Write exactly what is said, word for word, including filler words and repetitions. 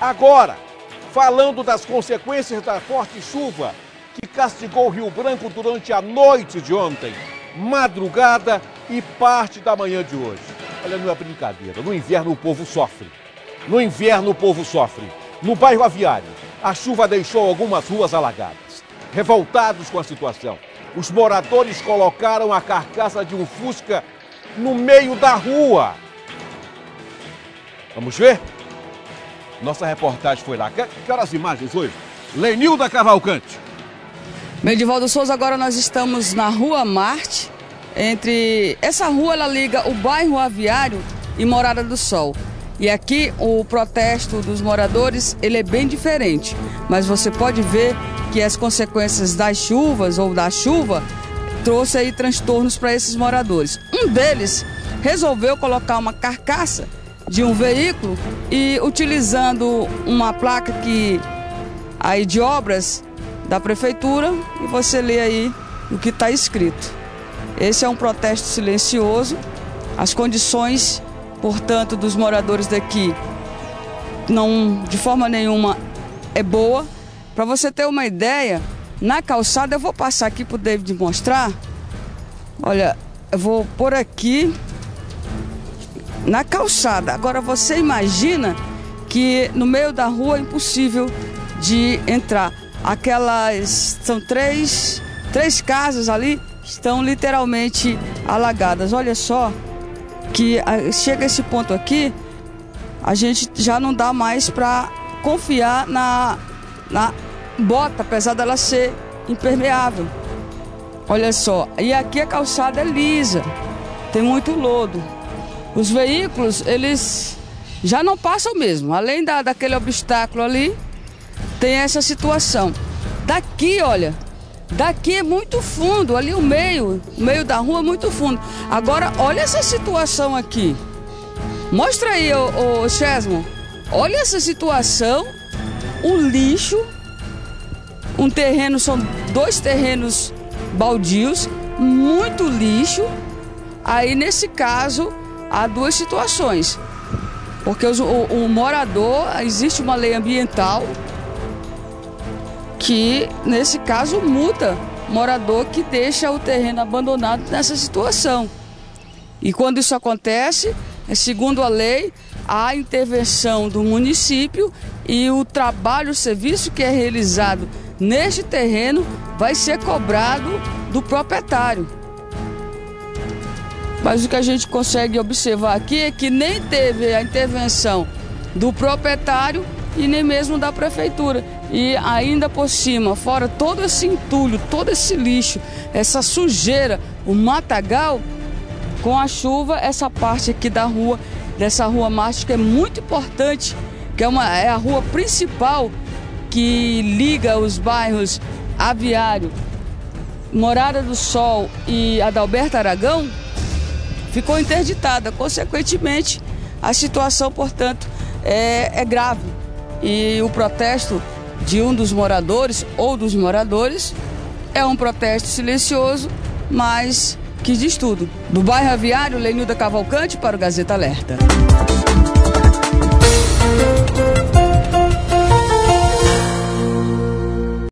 Agora, falando das consequências da forte chuva que castigou o Rio Branco durante a noite de ontem, madrugada e parte da manhã de hoje. Olha, não é brincadeira, no inverno o povo sofre. No inverno o povo sofre. No bairro Aviário, a chuva deixou algumas ruas alagadas. Revoltados com a situação, os moradores colocaram a carcaça de um Fusca no meio da rua. Vamos ver? Nossa reportagem foi lá. Quero as imagens hoje. Lenilda Cavalcante. Medivaldo Souza, agora nós estamos na Rua Marte. Entre essa rua, ela liga o bairro Aviário e Morada do Sol. E aqui o protesto dos moradores, ele é bem diferente. Mas você pode ver que as consequências das chuvas ou da chuva trouxe aí transtornos para esses moradores. Um deles resolveu colocar uma carcaça de um veículo e, utilizando uma placa que aí de obras da prefeitura, e você lê aí o que está escrito. Esse é um protesto silencioso. As condições, portanto, dos moradores daqui não, de forma nenhuma, é boa. Para você ter uma ideia, na calçada, eu vou passar aqui para o David mostrar. Olha, eu vou por aqui na calçada. Agora você imagina que no meio da rua é impossível de entrar. Aquelas são três, três casas ali, estão literalmente alagadas. Olha só que chega esse ponto aqui, a gente já não dá mais para confiar na, na bota, apesar dela ser impermeável. Olha só, e aqui a calçada é lisa, tem muito lodo. Os veículos, eles já não passam mesmo. Além da, daquele obstáculo ali, tem essa situação. Daqui, olha, daqui é muito fundo. Ali o meio, o meio da rua é muito fundo. Agora, olha essa situação aqui. Mostra aí, ô, ô Chesmo. Olha essa situação. Um lixo. Um terreno, são dois terrenos baldios. Muito lixo. Aí, nesse caso, há duas situações, porque o, o, o morador, existe uma lei ambiental que, nesse caso, multa o morador que deixa o terreno abandonado nessa situação. E quando isso acontece, segundo a lei, há intervenção do município e o trabalho, o serviço que é realizado neste terreno vai ser cobrado do proprietário. Mas o que a gente consegue observar aqui é que nem teve a intervenção do proprietário e nem mesmo da prefeitura. E ainda por cima, fora todo esse entulho, todo esse lixo, essa sujeira, o matagal, com a chuva, essa parte aqui da rua, dessa Rua Marte, que é muito importante, que é, uma, é a rua principal que liga os bairros Aviário, Morada do Sol e Adalberto Aragão, ficou interditada. Consequentemente, a situação, portanto, é, é grave. E o protesto de um dos moradores ou dos moradores é um protesto silencioso, mas que diz tudo. Do bairro Aviário, Lenilda Cavalcante para o Gazeta Alerta.